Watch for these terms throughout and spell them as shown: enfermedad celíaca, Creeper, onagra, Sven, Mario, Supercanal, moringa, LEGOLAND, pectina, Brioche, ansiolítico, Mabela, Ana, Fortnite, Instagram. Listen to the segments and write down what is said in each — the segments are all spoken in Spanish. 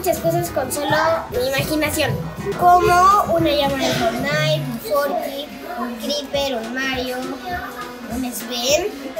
muchas cosas con solo mi imaginación, como una llama de Fortnite, un Forky, un Creeper, un Mario, un Sven.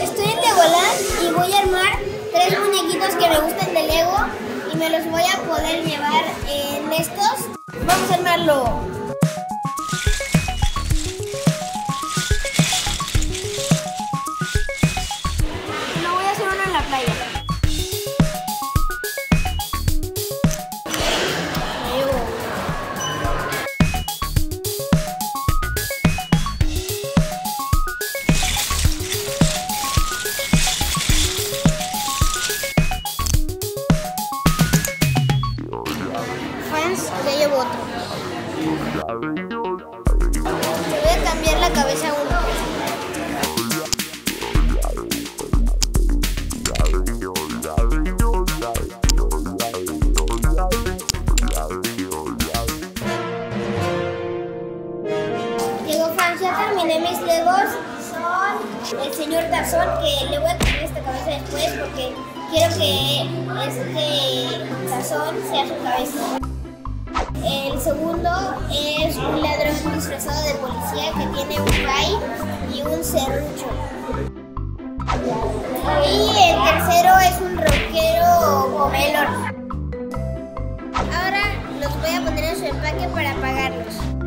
Estoy en LEGOLAND y voy a armar 3 muñequitos que me gustan de Lego y me los voy a poder llevar en estos. Vamos a armarlo. No voy a hacer uno en la playa. Me llevo uno. Ya llevo otro. Le voy a cambiar la cabeza a uno. Lego fans, ya terminé mis legos. Son el señor Tazón, que le voy a cambiar esta cabeza después porque quiero que este Tazón sea su cabeza. El segundo es un ladrón disfrazado de policía que tiene un pie y un serrucho. Y el tercero es un rockero gomelón. Ahora los voy a poner en su empaque para pagarlos.